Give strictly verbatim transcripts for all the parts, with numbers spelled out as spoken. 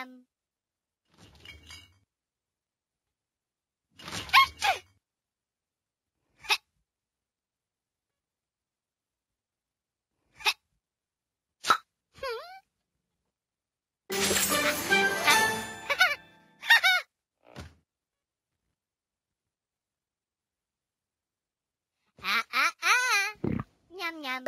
Nam. Yum.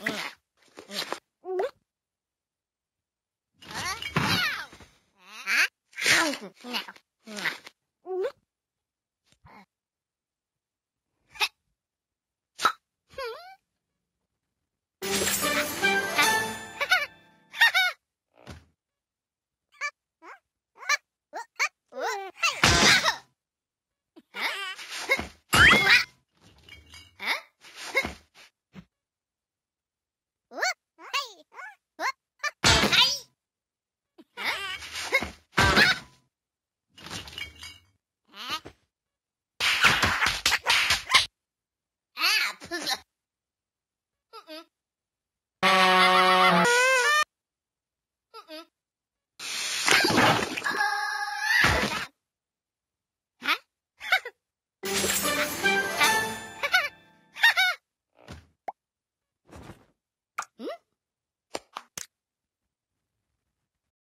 No. Oh,